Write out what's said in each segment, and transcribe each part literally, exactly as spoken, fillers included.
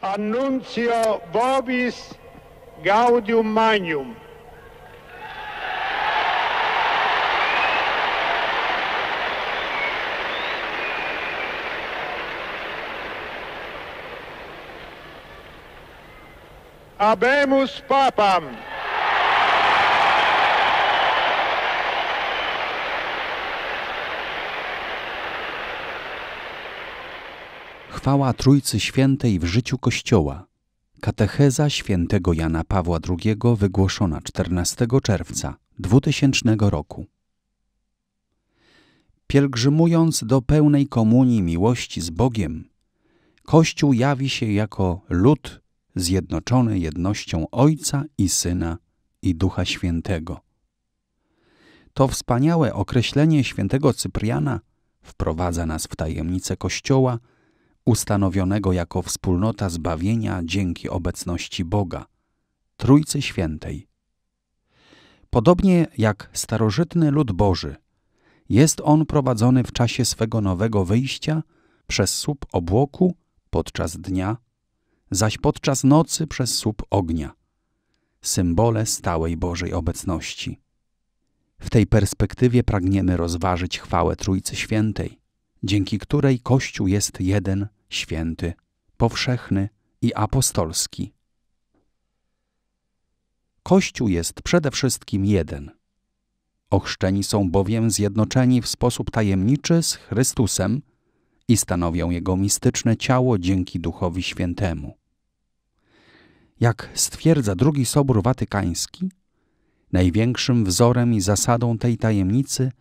Annunzio Vobis Gaudium Magnum. Habemus Papam. Chwała Trójcy Świętej w życiu Kościoła. Katecheza świętego Jana Pawła drugiego wygłoszona czternastego czerwca dwutysięcznego roku. Pielgrzymując do pełnej komunii miłości z Bogiem, Kościół jawi się jako lud zjednoczony jednością Ojca i Syna i Ducha Świętego. To wspaniałe określenie świętego Cypriana wprowadza nas w tajemnicę Kościoła, ustanowionego jako wspólnota zbawienia dzięki obecności Boga, Trójcy Świętej. Podobnie jak starożytny lud Boży, jest on prowadzony w czasie swego nowego wyjścia przez słup obłoku podczas dnia, zaś podczas nocy przez słup ognia, symbole stałej Bożej obecności. W tej perspektywie pragniemy rozważyć chwałę Trójcy Świętej, dzięki której Kościół jest jeden, święty, powszechny i apostolski. Kościół jest przede wszystkim jeden. Ochrzczeni są bowiem zjednoczeni w sposób tajemniczy z Chrystusem i stanowią Jego mistyczne ciało dzięki Duchowi Świętemu. Jak stwierdza drugi Sobór Watykański, największym wzorem i zasadą tej tajemnicy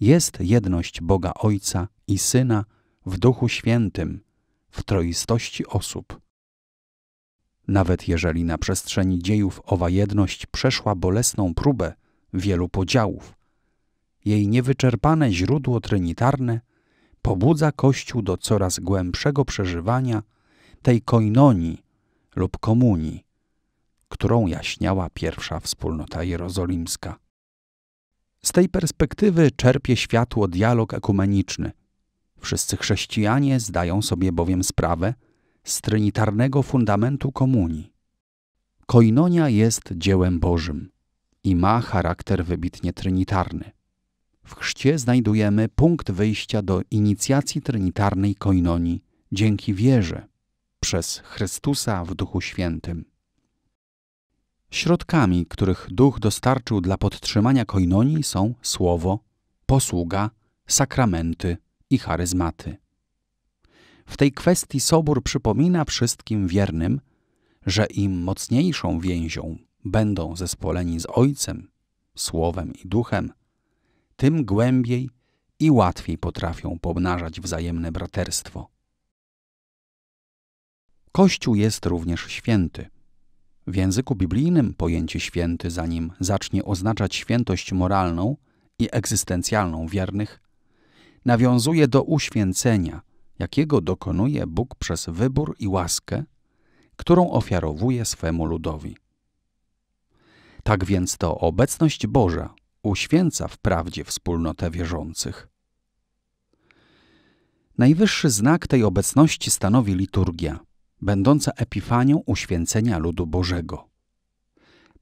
jest jedność Boga Ojca i Syna w Duchu Świętym, w troistości osób. Nawet jeżeli na przestrzeni dziejów owa jedność przeszła bolesną próbę wielu podziałów, jej niewyczerpane źródło trynitarne pobudza Kościół do coraz głębszego przeżywania tej koinonii lub komunii, którą jaśniała pierwsza wspólnota jerozolimska. Z tej perspektywy czerpie światło dialog ekumeniczny. Wszyscy chrześcijanie zdają sobie bowiem sprawę z trynitarnego fundamentu komunii. Koinonia jest dziełem Bożym i ma charakter wybitnie trynitarny. W chrzcie znajdujemy punkt wyjścia do inicjacji trynitarnej koinonii dzięki wierze przez Chrystusa w Duchu Świętym. Środkami, których Duch dostarczył dla podtrzymania koinonii, są słowo, posługa, sakramenty i charyzmaty. W tej kwestii Sobór przypomina wszystkim wiernym, że im mocniejszą więzią będą zespoleni z Ojcem, Słowem i Duchem, tym głębiej i łatwiej potrafią pomnażać wzajemne braterstwo. Kościół jest również święty. W języku biblijnym pojęcie święty, zanim zacznie oznaczać świętość moralną i egzystencjalną wiernych, nawiązuje do uświęcenia, jakiego dokonuje Bóg przez wybór i łaskę, którą ofiarowuje swemu ludowi. Tak więc to obecność Boża uświęca wprawdzie wspólnotę wierzących. Najwyższy znak tej obecności stanowi liturgia, będąca epifanią uświęcenia ludu Bożego.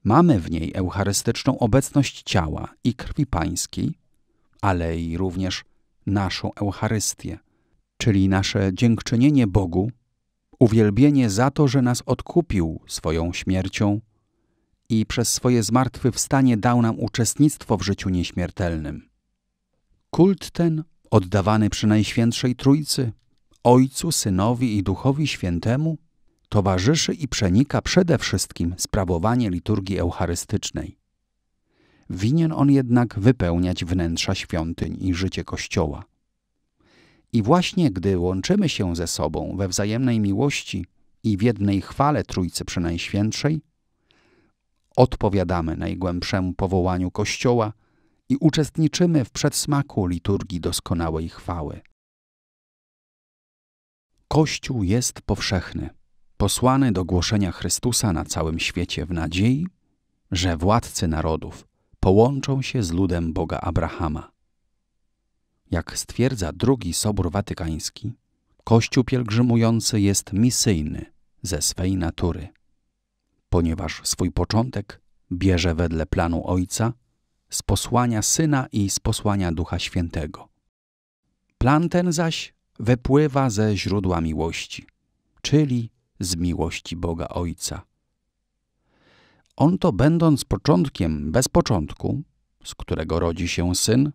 Mamy w niej eucharystyczną obecność ciała i krwi pańskiej, ale i również naszą Eucharystię, czyli nasze dziękczynienie Bogu, uwielbienie za to, że nas odkupił swoją śmiercią i przez swoje zmartwychwstanie dał nam uczestnictwo w życiu nieśmiertelnym. Kult ten, oddawany przy Najświętszej Trójcy, Ojcu, Synowi i Duchowi Świętemu, towarzyszy i przenika przede wszystkim sprawowanie liturgii eucharystycznej. Winien on jednak wypełniać wnętrza świątyń i życie Kościoła. I właśnie gdy łączymy się ze sobą we wzajemnej miłości i w jednej chwale Trójcy Przenajświętszej, odpowiadamy najgłębszemu powołaniu Kościoła i uczestniczymy w przedsmaku liturgii doskonałej chwały. Kościół jest powszechny, posłany do głoszenia Chrystusa na całym świecie w nadziei, że władcy narodów połączą się z ludem Boga Abrahama. Jak stwierdza drugi Sobór Watykański, Kościół pielgrzymujący jest misyjny, ze swej natury, ponieważ swój początek bierze wedle planu Ojca, z posłania Syna i z posłania Ducha Świętego. Plan ten zaś wypływa ze źródła miłości, czyli z miłości Boga Ojca. On to, będąc początkiem bez początku, z którego rodzi się Syn,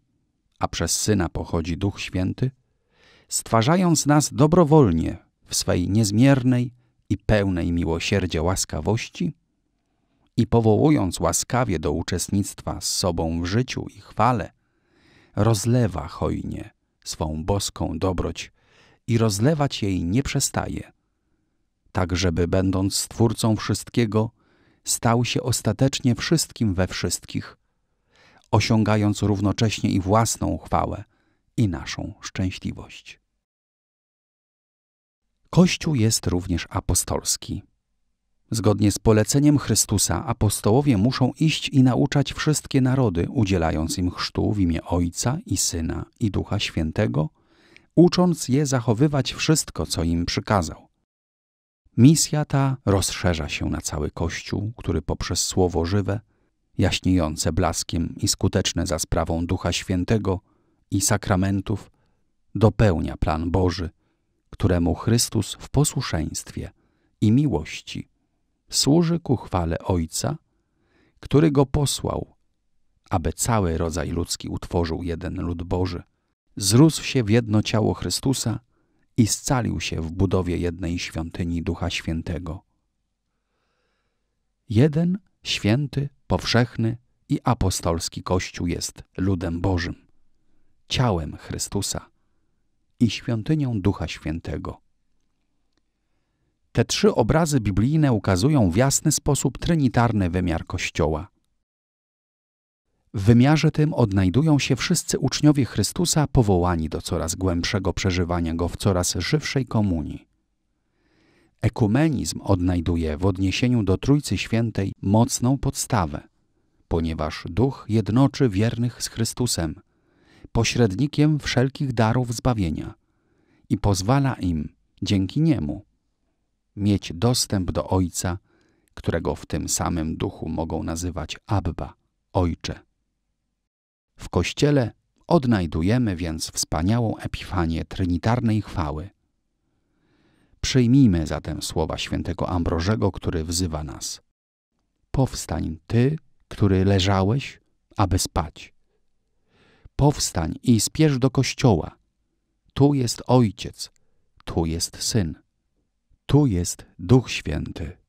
a przez Syna pochodzi Duch Święty, stwarzając nas dobrowolnie w swej niezmiernej i pełnej miłosierdzia łaskawości i powołując łaskawie do uczestnictwa z sobą w życiu i chwale, rozlewa hojnie swą boską dobroć i rozlewać jej nie przestaje, tak żeby, będąc Stwórcą wszystkiego, stał się ostatecznie wszystkim we wszystkich, osiągając równocześnie i własną chwałę, i naszą szczęśliwość. Kościół jest również apostolski. Zgodnie z poleceniem Chrystusa apostołowie muszą iść i nauczać wszystkie narody, udzielając im chrztu w imię Ojca i Syna i Ducha Świętego, ucząc je zachowywać wszystko, co im przykazał. Misja ta rozszerza się na cały Kościół, który poprzez Słowo żywe, jaśniejące blaskiem i skuteczne za sprawą Ducha Świętego i sakramentów, dopełnia plan Boży, któremu Chrystus w posłuszeństwie i miłości służy ku chwale Ojca, który Go posłał, aby cały rodzaj ludzki utworzył jeden lud Boży, zrósł się w jedno ciało Chrystusa i scalił się w budowie jednej świątyni Ducha Świętego. Jeden, święty, powszechny i apostolski Kościół jest ludem Bożym, ciałem Chrystusa i świątynią Ducha Świętego. Te trzy obrazy biblijne ukazują w jasny sposób trynitarny wymiar Kościoła. W wymiarze tym odnajdują się wszyscy uczniowie Chrystusa powołani do coraz głębszego przeżywania Go w coraz żywszej komunii. Ekumenizm odnajduje w odniesieniu do Trójcy Świętej mocną podstawę, ponieważ Duch jednoczy wiernych z Chrystusem, pośrednikiem wszelkich darów zbawienia i pozwala im, dzięki niemu, mieć dostęp do Ojca, którego w tym samym duchu mogą nazywać Abba, Ojcze. W Kościele odnajdujemy więc wspaniałą epifanię trynitarnej chwały. Przyjmijmy zatem słowa świętego Ambrożego, który wzywa nas: powstań Ty, który leżałeś, aby spać. Powstań i spiesz do Kościoła. Tu jest Ojciec, tu jest Syn, tu jest Duch Święty.